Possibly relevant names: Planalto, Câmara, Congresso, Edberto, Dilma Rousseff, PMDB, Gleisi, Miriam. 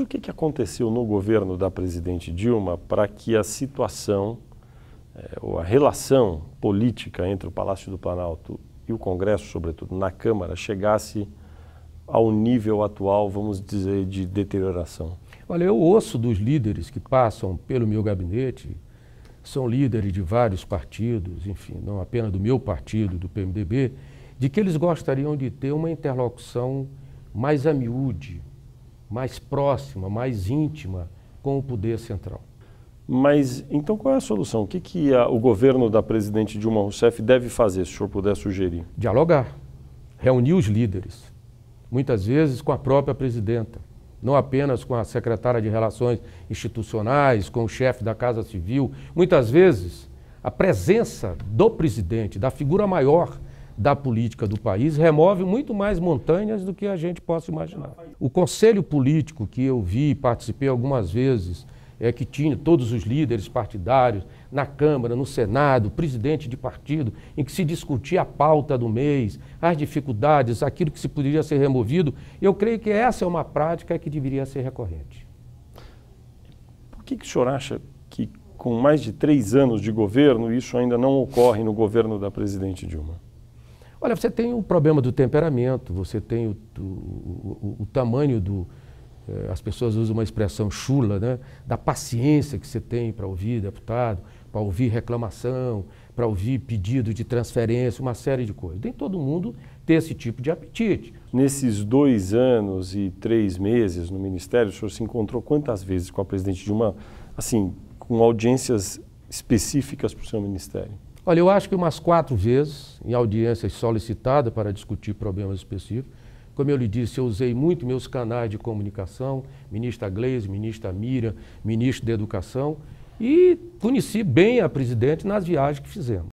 O que que aconteceu no governo da presidente Dilma para que a situação, ou a relação política entre o Palácio do Planalto e o Congresso, sobretudo na Câmara, chegasse ao nível atual, vamos dizer, de deterioração? Olha, eu ouço dos líderes que passam pelo meu gabinete, são líderes de vários partidos, enfim, não apenas do meu partido, do PMDB, de que eles gostariam de ter uma interlocução mais a miúde, mais próxima, mais íntima com o poder central. Mas, então, qual é a solução? O que que o governo da presidente Dilma Rousseff deve fazer, se o senhor puder sugerir? Dialogar, reunir os líderes, muitas vezes com a própria presidenta, não apenas com a secretária de Relações Institucionais, com o chefe da Casa Civil. Muitas vezes, a presença do presidente, da figura maior da política do país, remove muito mais montanhas do que a gente possa imaginar. O conselho político que eu vi e participei algumas vezes, que tinha todos os líderes partidários na Câmara, no Senado, presidente de partido, em que se discutia a pauta do mês, as dificuldades, aquilo que se poderia ser removido. Eu creio que essa é uma prática que deveria ser recorrente. Por que que o senhor acha que, com mais de 3 anos de governo, isso ainda não ocorre no governo da presidente Dilma? Olha, você tem o problema do temperamento, você tem o tamanho do... As pessoas usam uma expressão chula, né? Da paciência que você tem para ouvir deputado, para ouvir reclamação, para ouvir pedido de transferência, uma série de coisas. Nem todo mundo tem esse tipo de apetite. Nesses 2 anos e 3 meses no Ministério, o senhor se encontrou quantas vezes com a presidente Dilma, assim, com audiências específicas para o seu Ministério? Olha, eu acho que umas 4 vezes, em audiências solicitadas para discutir problemas específicos. Como eu lhe disse, eu usei muito meus canais de comunicação, ministra Gleisi, ministra Miriam, ministro da Educação, e conheci bem a presidente nas viagens que fizemos.